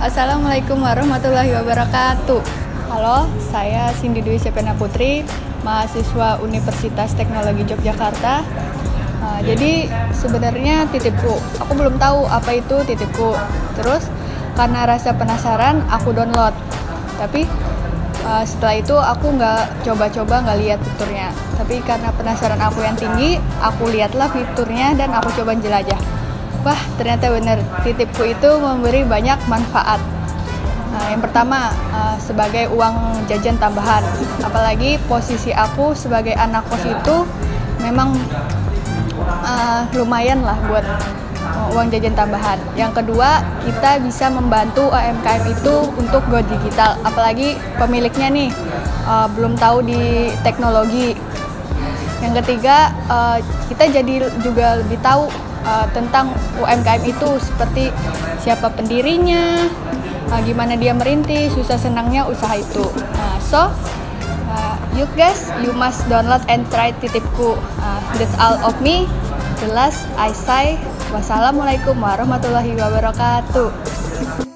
Assalamualaikum warahmatullahi wabarakatuh. Halo, saya Cindy Dewi Sapena Putri, mahasiswa Universitas Teknologi Yogyakarta. Jadi sebenarnya Titipku, aku belum tahu apa itu Titipku. Terus karena rasa penasaran aku download. Tapi setelah itu aku nggak coba-coba, nggak lihat fiturnya. Tapi karena penasaran aku yang tinggi, aku lihatlah fiturnya dan aku coba jelajah. Wah, ternyata benar, Titipku itu memberi banyak manfaat. Yang pertama, sebagai uang jajan tambahan. Apalagi posisi aku sebagai anak kos itu memang lumayan lah buat uang jajan tambahan. Yang kedua, kita bisa membantu UMKM itu untuk go digital. Apalagi pemiliknya nih, belum tahu di teknologi. Yang ketiga, kita jadi juga lebih tahu tentang UMKM itu, seperti siapa pendirinya, gimana dia merintis, susah senangnya usaha itu. You guys, you must download and try Titipku. That's all of me. The last I say, wassalamualaikum warahmatullahi wabarakatuh.